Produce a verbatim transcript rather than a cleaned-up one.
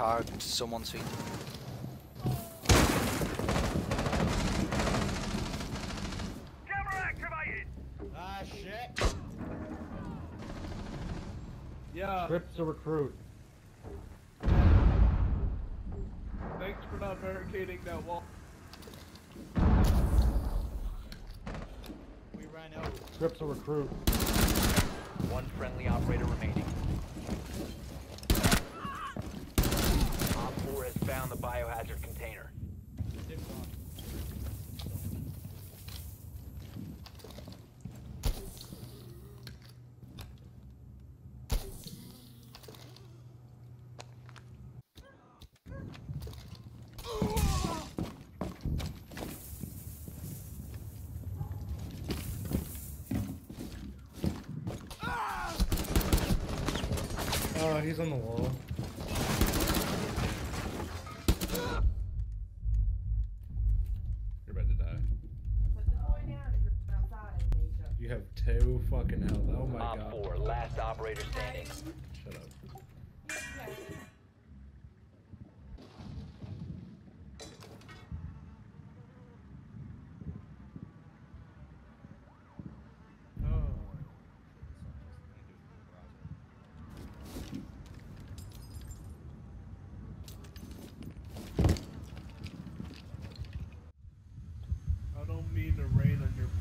tagged someone's feet. Camera activated! Ah, shit! Yeah. Rip to recruit. Thanks for not barricading that wall. We ran out. Rip to recruit. One friendly operator remaining. Op four has found the biohazard container. Oh, he's on the wall. You're about to die. Put the boy down and go outside, Misha. You have two fucking health. Oh my god. Op four, last operator standing. Shut up. I don't mean to rain on your